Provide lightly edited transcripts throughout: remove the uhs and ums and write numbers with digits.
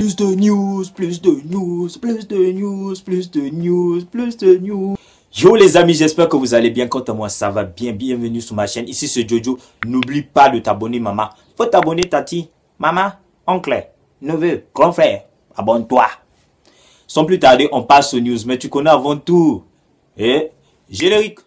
Plus de news, plus de news, plus de news, plus de news, plus de news. Yo les amis, j'espère que vous allez bien. Quant à moi, ça va bien. Bienvenue sur ma chaîne. Ici, c'est Jojo. N'oublie pas de t'abonner, maman. Faut t'abonner, tati, maman, oncle, neveu, grand frère. Abonne-toi. Sans plus tarder, on passe aux news. Mais tu connais avant tout. Et générique.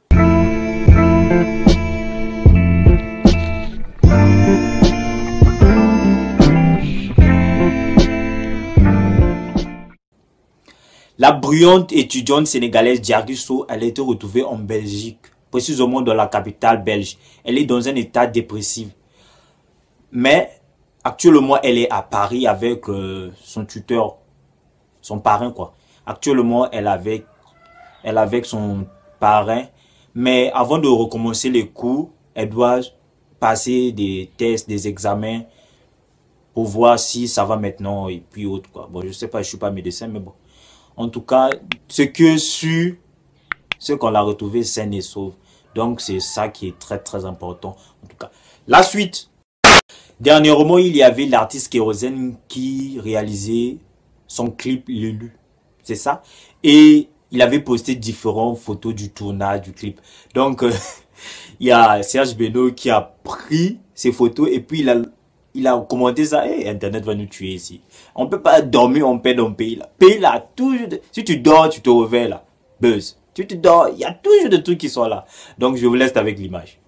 La brillante étudiante sénégalaise Diary Sow a été retrouvée en Belgique, précisément dans la capitale belge. Elle est dans un état dépressif. Mais actuellement, elle est à Paris avec son tuteur, son parrain quoi. Actuellement, elle avec son parrain. Mais avant de recommencer les cours, elle doit passer des tests, des examens pour voir si ça va maintenant et puis autre quoi. Bon, je sais pas, je suis pas médecin, mais bon. En tout cas, ce que su, c'est qu'on l'a retrouvé saine et sauve. Donc, c'est ça qui est très, très important. En tout cas, la suite. Dernièrement, il y avait l'artiste Kerosene qui réalisait son clip L'élu. C'est ça. Et il avait posté différentes photos du tournage du clip. Donc, il y a Serge Beno qui a pris ces photos et puis il a commenté ça, hey, Internet va nous tuer ici. On peut pas dormir en paix dans le pays là. Pays là, toujours de... Si tu dors, tu te réveilles là. Buzz. Si tu dors, il y a toujours des trucs qui sont là. Donc je vous laisse avec l'image.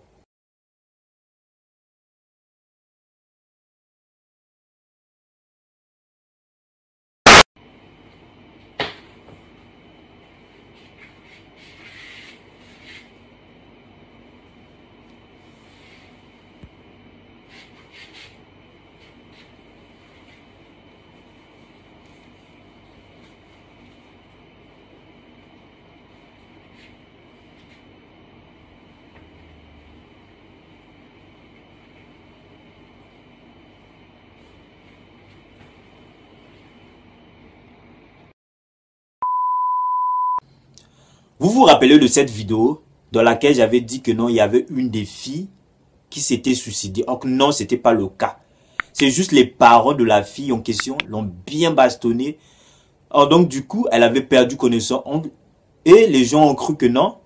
Vous vous rappelez de cette vidéo dans laquelle j'avais dit que non, il y avait une des filles qui s'était suicidée. Or non, ce n'était pas le cas. C'est juste les parents de la fille en question l'ont bien bastonnée. Or donc du coup, elle avait perdu connaissance et les gens ont cru que non,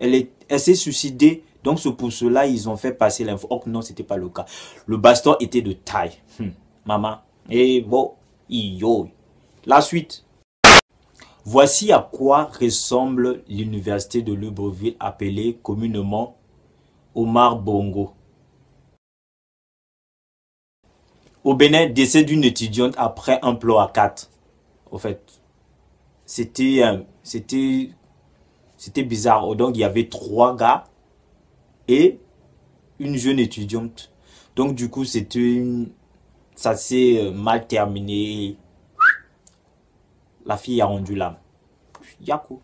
elle s'est suicidée. Donc c'est pour cela ils ont fait passer l'info. Or non, ce n'était pas le cas. Le baston était de taille. Maman, et bon, yo. La suite. Voici à quoi ressemble l'université de Libreville appelée communément Omar Bongo. Au Bénin, décès d'une étudiante après un plan à 4. En fait, c'était bizarre. Donc, il y avait 3 gars et une jeune étudiante. Donc, du coup, ça s'est mal terminé. La fille a rendu l'âme. Yako.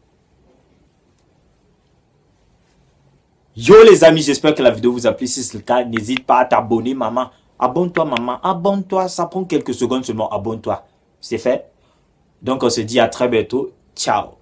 Yo les amis, j'espère que la vidéo vous a plu. Si c'est le cas, n'hésite pas à t'abonner, maman. Abonne-toi, maman. Abonne-toi. Ça prend quelques secondes seulement. Abonne-toi. C'est fait. Donc, on se dit à très bientôt. Ciao.